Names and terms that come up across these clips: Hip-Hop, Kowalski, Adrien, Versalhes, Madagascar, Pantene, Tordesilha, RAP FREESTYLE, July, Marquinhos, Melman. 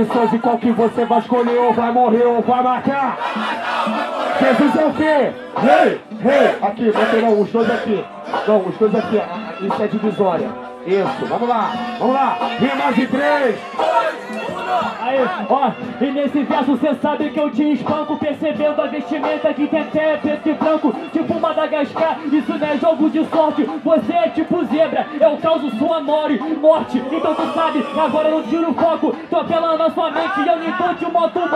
opções e qual que você vai escolher, ou vai morrer ou vai matar. Jesus é o quê? Rei, rei. Aqui, você não, os dois aqui. Não, os dois aqui. Isso é divisória. Isso, vamos lá, vamos lá. Rima de 3, 2, 1. Aí, ó, e nesse verso cê sabe que eu te espanco, percebendo a vestimenta que tem até preto e branco, tipo Madagascar, isso não é jogo de sorte. Você é tipo zebra, eu causo sua morte. Então tu sabe, agora eu tiro o foco, tô apelando a sua mente e eu nem tô te moto. Eu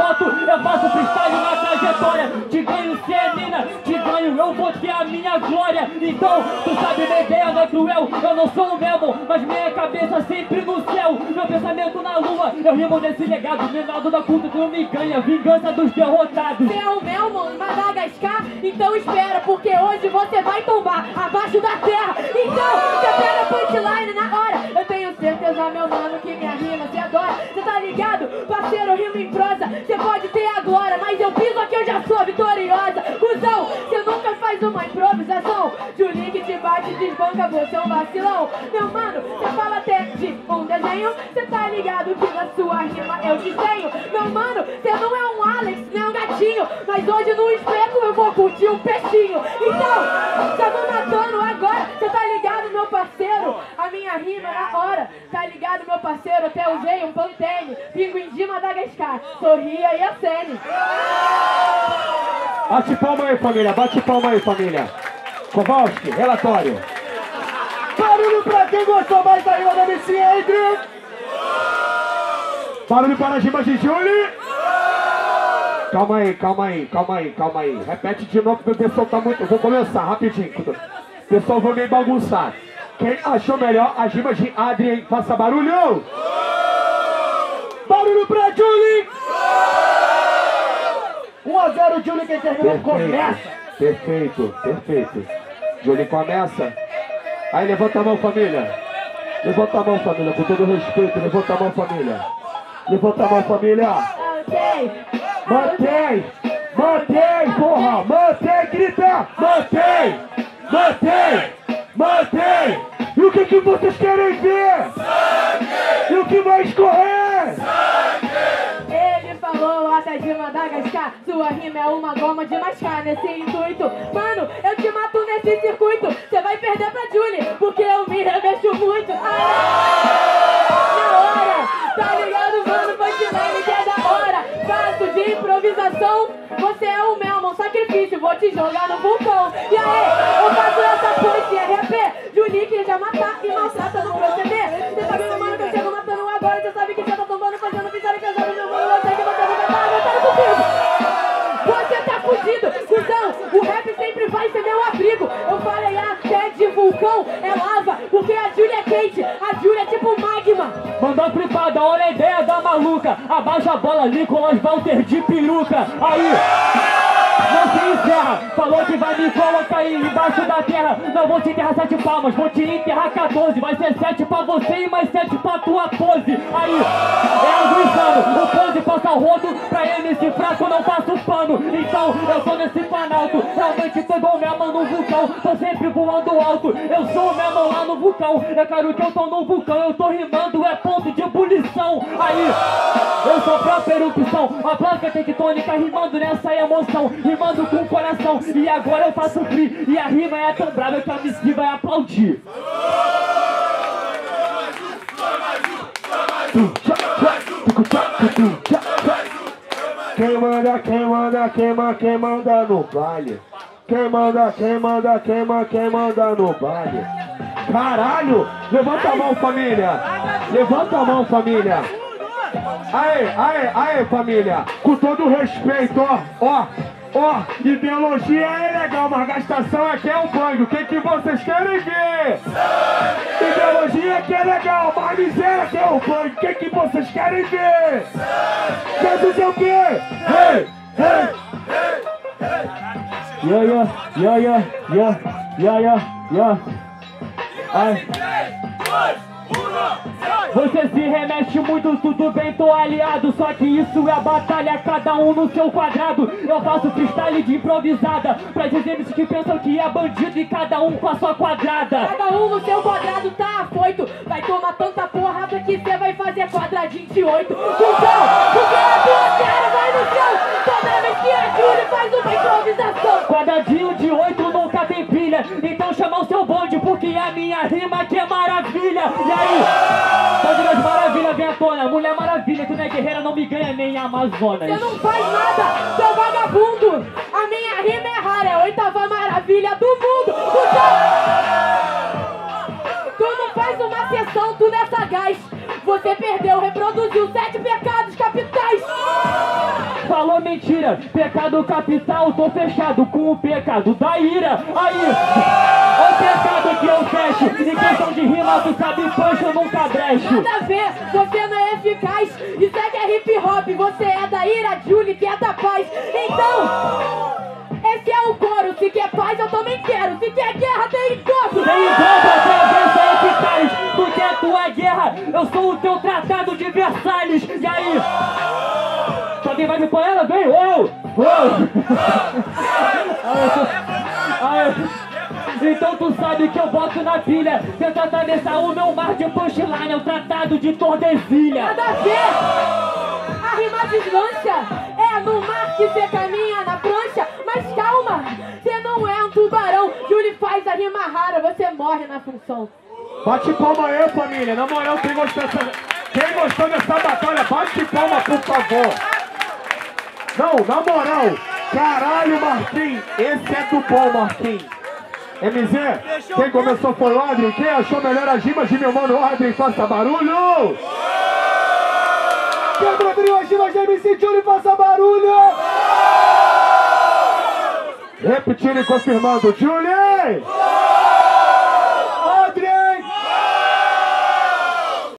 faço freestyle na trajetória, te ganho cê é mina, te ganho, eu vou ter a minha glória. Então, tu sabe, minha ideia não é cruel, eu não sou o mesmo, mas minha cabeça sempre no céu, meu pensamento na lua, eu rimo desse legado, menado da puta, tu me ganha, vingança dos derrotados. Você é o Melman, Madagascar, então espera, porque hoje você vai tombar abaixo da terra, então você pega a punchline na hora. Eu tenho certeza, meu mano, que minha rima cê adora, cê tá ligado? Parceiro, eu rimo em prosa, cê pode ter a glória, mas eu piso aqui, eu já sou vitoriosa. Cusão, cê nunca faz uma improvisação, July que te bate e desbanca, você é um vacilão. Meu mano, cê fala até de um desenho, cê tá ligado que na sua eu desenho, meu mano, cê não é um Alex, nem um gatinho, mas hoje no espeto eu vou curtir um peixinho. Então, cê vai matando agora, cê tá ligado, meu parceiro? A minha rima é na hora, tá ligado, meu parceiro? Até usei um Pantene, pinguim de Madagascar, sorria e acene. Bate palma aí, família, bate palma aí, família. Kowalski, relatório. Barulho pra quem gostou mais da rima da Messinha, Adrien. Barulho para as rimas de July! Calma aí, calma aí, calma aí, calma aí. Repete de novo porque o pessoal tá muito... Eu vou começar rapidinho. O pessoal vai meio bagunçar. Quem achou melhor as rimas de Adrien, faça barulho! Barulho para July! 1 a 0 July, quem terminou começa! Perfeito, perfeito. July começa. Aí levanta a mão, família. Levanta a mão, família, com todo respeito. Levanta a mão, família. Levanta a mão, família. Mantém, mantém, porra, mantém, grita, mantém, mantém, mantém. E o que vocês querem ver? Sangue. E o que vai escorrer? Sangue. Ele falou lata de Madagascar, sua rima é uma goma de mascar. Nesse intuito, mano, eu te mato nesse circuito. Você vai perder pra July, porque eu me remexo muito. Tá ligado, mano, punchline que é da hora. Faço de improvisação, você é o meu, mano, sacrifício, vou te jogar no vulcão. E aí, eu faço essa punch RP, July que já matar e maltrata no proceder. Você sabe, meu mano, que eu chego matando agora, você sabe que você tá tombando, fazendo pisar e pesado, meu mano, você que você vai matar, aguentando comigo. Você tá fudido, cuzão, o rap sempre vai ser meu abrigo. Eu falei até de vulcão, é lava, porque a July é quente, a July é tipo magma. Mandou flipada, olha a ideia da maluca. Abaixa a bola, Nicolas Walter de peruca. Aí, não se encerra. Falou que vai me colocar embaixo da terra. Não vou te enterrar 7 palmas, vou te enterrar 14. Vai ser 7 pra você e mais 7 pra tua pose. Aí, é algo insano. O pose passa rodo, pra MC fraco não passa o pano. Então, eu tô nesse Planalto. Realmente tô igual minha mão no vulcão. Tô sempre voando alto. Eu sou minha mão lá no vulcão. É claro que eu tô no vulcão. Eu tô rimando, é ponto de ebulição. Aí, eu sou a própria erupção, a placa tectônica rimando nessa emoção, rimando com o coração. E agora eu faço free, e a rima é tão brava que a MC vai aplaudir. Quem manda no baile. Quem manda no baile. Caralho, levanta a mão, família. Levanta a mão, família. Aê, aê, aê, família. Com todo respeito, ó, ó, ó. Ideologia é legal, mas gastação aqui é um banho. O que que vocês querem ver? Sangue. Ideologia aqui é legal, mas miséria aqui é um banho. O que que vocês querem ver? Sangue. Jesus é o quê? Ei, ei, ei, ei. Yo, yo, yo, yo, yo, yo, yo, yo. Ai. 3, 2, 1, 0. Você se remexe muito, tudo bem, tô aliado. Só que isso é a batalha, cada um no seu quadrado. Eu faço freestyle de improvisada pra dizer que pensam que é bandido e cada um com a sua quadrada. Cada um no seu quadrado tá afoito. Vai tomar tanta porrada que cê vai fazer quadradinho de 8. Então, minha rima que é maravilha. E aí, pode dar de maravilha, vem à tona. Mulher maravilha, tu não é guerreira, não me ganha nem a Amazonas. Você não faz nada, seu vagabundo. A minha rima é rara, é a oitava maravilha do mundo. Tu não faz uma sessão, tu não é sagaz. Você perdeu, reproduziu 7 pecados capitais. Falou mentira, pecado capital, tô fechado com o pecado da ira. Aí, o pecado que eu fecho, em questão de rima, tu sabe punch, eu nunca brecho. Nada a ver, você não é eficaz, isso é que é hip hop, você é da ira, Julie, que é da paz. Então, esse é o coro, se quer paz eu também quero, se quer guerra tem encontro. Tem encontro, você é eficaz, porque a tua guerra, eu sou o teu tratado de Versalhes. E aí? Alguém vai me pôr ela? Vem! Uou! Então tu sabe que eu boto na pilha. Tenta atravessar o meu mar de punchline, é o tratado de Tordesilha. Nada a ver! A rima deslancha é no mar que você caminha na prancha. Mas calma, você não é um tubarão. Julie faz a rima rara, você morre na função. Bate palma aí, família. Na moral, quem gostou dessa batalha, bate palma, por favor. Não, na moral, caralho, Marquinhos, esse é do bom, Marquinhos. MZ, quem começou foi o Adrien, quem achou melhor as rimas de meu mano Adrien, faça barulho! Quem preferiu as rimas de MC Julie, faça barulho! Repetindo e confirmando, Julie!